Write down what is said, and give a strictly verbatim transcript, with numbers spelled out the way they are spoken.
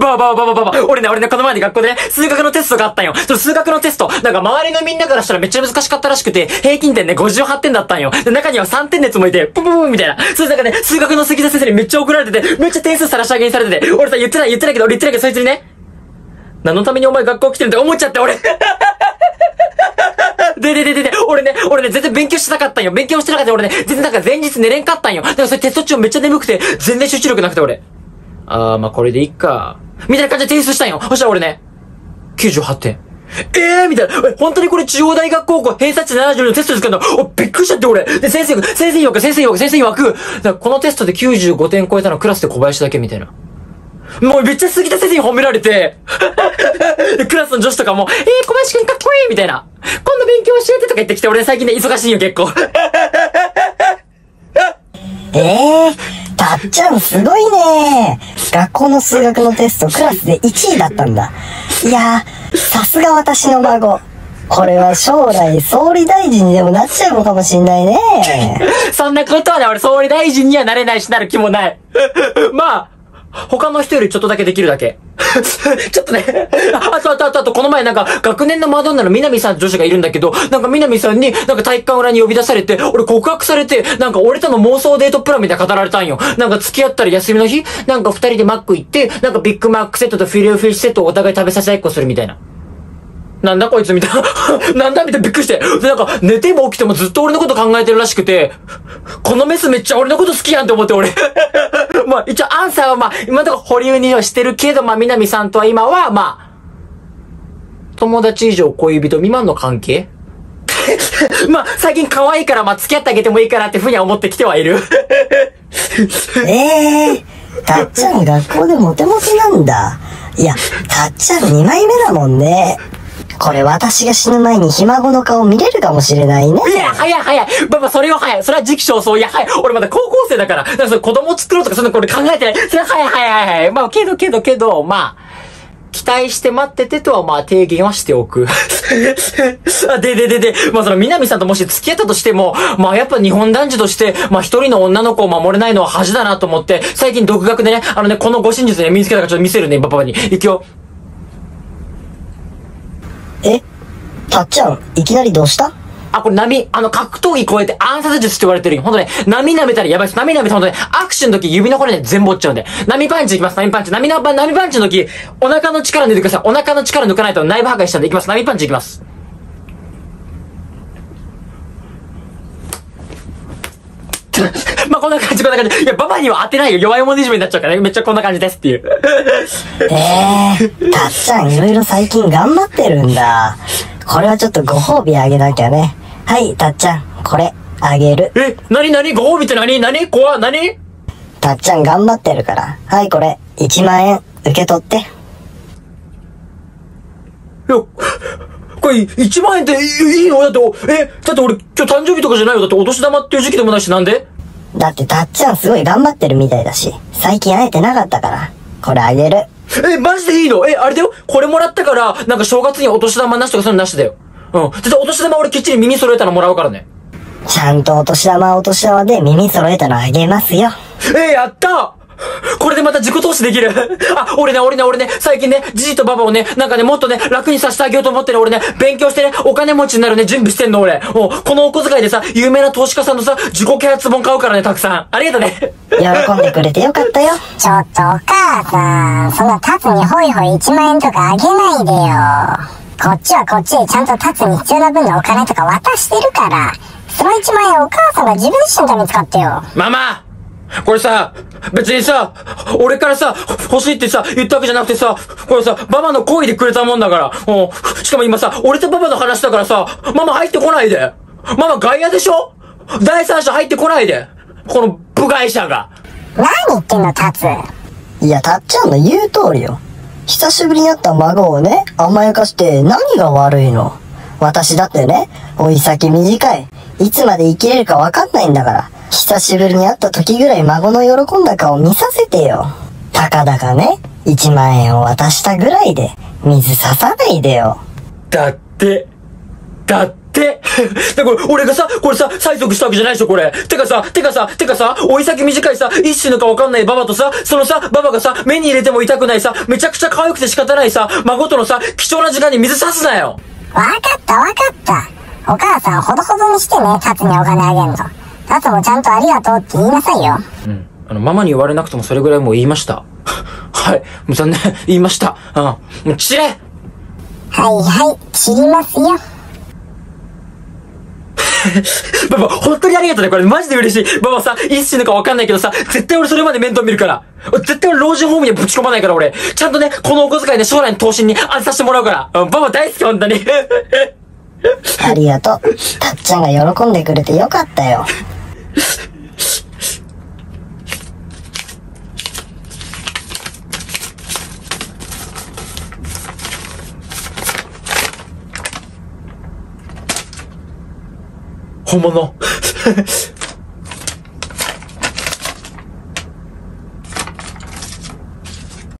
ばあばあばあばあば。俺ね、俺ね、この前に学校でね、数学のテストがあったんよ。その数学のテスト、なんか周りのみんなからしたらめっちゃ難しかったらしくて、平均点ね、ごじゅうはってんだったんよ。で、中にはさんてんねつもいて、プププみたいな。それなんかね、数学の関田先生にめっちゃ怒られてて、めっちゃ点数さらし上げにされてて、俺さ、言ってない言ってないけど、俺言ってないけど、そいつにね、何のためにお前学校来てるって思っちゃって、俺。ででででで、俺ね、俺ね、全然勉強してなかったんよ。勉強してなかったんよ。俺ね、全然なんか前日寝れんかったんよ。だからそれテスト中めっちゃ眠くて、全然集中力なくて俺。あー、まあこれでいっか。みたいな感じで提出したんよ。そしたら俺ね、きゅうじゅうはってん。えーみたいな。俺、本当にこれ中央大学高校偏差値ななじゅうのテストですから、お、びっくりしちゃって俺。で、先生が、先生曰く、先生曰く、先生曰く、だからこのテストできゅうじゅうごてん超えたのクラスで小林だけみたいな。もうめっちゃ杉田先生に褒められて、クラスの女子とかも、えー、小林くんかっこいいみたいな。今度勉強教えてとか言ってきて、俺ね、最近ね、忙しいよ、結構。えー、たっちゃんすごいねー。学校の数学のテスト、クラスでいちいだったんだ。いやー、さすが私の孫。これは将来総理大臣にでもなっちゃうのかもしんないねー。そんなことはね、俺総理大臣にはなれないし、なる気もない。まあ、他の人よりちょっとだけできるだけ。ちょっとね。あとあとあとあと、この前なんか、学年のマドンナの南さん女子がいるんだけど、なんか南さんに、なんか体育館裏に呼び出されて、俺告白されて、なんか俺との妄想デートプランみたいな語られたんよ。なんか付き合ったら休みの日、なんか二人でマック行って、なんかビッグマックセットとフィレオフィッシュセットをお互い食べさせ合いっこするみたいな。なんだこいつみたいな。なんだみたいなびっくりして。で、なんか寝ても起きてもずっと俺のこと考えてるらしくて、このメスめっちゃ俺のこと好きやんって思って俺。まあ一応アンサーはまあ今のところ保留にはしてるけど、まあ南さんとは今はまあ、友達以上恋人未満の関係まあ最近可愛いからまあ付き合ってあげてもいいかなってふうには思ってきてはいる。えー、たっちゃん学校でモテモテなんだ。いや、たっちゃんにまいめだもんね。これ私が死ぬ前にひ孫の顔見れるかもしれないね。いや、早い早い。ばば、それは早い。それは時期尚早。いや、早い。俺まだ高校生だから。だからその子供作ろうとかそんなこれ考えてない。それは早い早い早い。まあ、けどけどけど、まあ、期待して待っててとはまあ、提言はしておく。でででで、まあその南さんともし付き合ったとしても、まあやっぱ日本男児として、まあ一人の女の子を守れないのは恥だなと思って、最近独学でね、あのね、この護身術ね、見つけたからちょっと見せるね、ばばに。行くよ。え、たっちゃん、いきなりどうした？あ、これ波、あの、格闘技超えて暗殺術って言われてるよ。ほんとね、波舐めたらやばいです。波舐めたらほんとね、握手の時指の骨ね、全部折っちゃうんで。波パンチいきます、波パンチ。波の、波パンチの時、お腹の力抜いてください。お腹の力抜かないと内部破壊したんで、いきます。波パンチいきます。まあこんな感じ、こんな感じ。いや、ババには当てないよ。弱い者いじめになっちゃうからね。めっちゃこんな感じですっていう。えー、たっちゃんいろいろ最近頑張ってるんだ。これはちょっとご褒美あげなきゃね。はい、たっちゃん、これ、あげる。え、なになにご褒美ってなになに怖いなにたっちゃん頑張ってるから。はい、これ、いちまんえん、受け取って。よっ。これ、いちまんえんっていいの？だって、え、だって俺、今日誕生日とかじゃないよ。だってお年玉っていう時期でもないし、なんで？だって、たっちゃんすごい頑張ってるみたいだし、最近会えてなかったから、これあげる。え、マジでいいの？え、あれだよ。これもらったから、なんか正月にお年玉なしとかそういうのなしだよ。うん。だってお年玉俺きっちり耳揃えたのもらうからね。ちゃんとお年玉お年玉で耳揃えたのあげますよ。え、やった！これでまた自己投資できる。あ、俺ね、俺ね、俺ね、最近ね、じじとばばをね、なんかね、もっとね、楽にさせてあげようと思ってね、俺ね、勉強してね、お金持ちになるね、準備してんの、俺。お、このお小遣いでさ、有名な投資家さんのさ、自己啓発本買うからね、たくさん。ありがとね。喜んでくれてよかったよ。ちょっとお母さん、そんなタツにホイホイいちまんえんとかあげないでよ。こっちはこっちでちゃんとタツに必要な分のお金とか渡してるから、そのいちまんえんお母さんが自分自身のために使ってよ。ママ！これさ、別にさ、俺からさ、欲しいってさ、言ったわけじゃなくてさ、これさ、ママの恋でくれたもんだから、うん。しかも今さ、俺とママの話だからさ、ママ入ってこないで。ママ外野でしょ？第三者入ってこないで。この部外者が。何言ってんの、タツ。いや、タッちゃんの言う通りよ。久しぶりに会った孫をね、甘やかして何が悪いの？私だってね、老い先短い。いつまで生きれるか分かんないんだから。久しぶりに会った時ぐらい孫の喜んだ顔見させてよ。たかだかね、いちまんえんを渡したぐらいで、水ささないでよ。だって、だってだから俺がさ、これさ、催促したわけじゃないでしょ、これ。てかさ、てかさ、てかさ、おい先短いさ、一種のかわかんないババとさ、そのさ、ババがさ、目に入れても痛くないさ、めちゃくちゃ可愛くて仕方ないさ、孫とのさ、貴重な時間に水差すなよ。わかったわかった。お母さんほどほどにしてね、タツにお金あげんの。タツもちゃんとありがとうって言いなさいよ。うん。あの、ママに言われなくてもそれぐらいもう言いました。はい。もう残念。言いました。うん。もう散れ！はいはい、散りますよ。ババ、本当にありがとうね。これマジで嬉しい。ババさ、いつ死ぬか分かんないけどさ、絶対俺それまで面倒見るから。絶対俺老人ホームにはぶち込まないから俺。ちゃんとね、このお小遣いで将来の投資に当てさせてもらうから。うん、ババ大好き、本当に。ありがとう。たっちゃんが喜んでくれてよかったよ。本物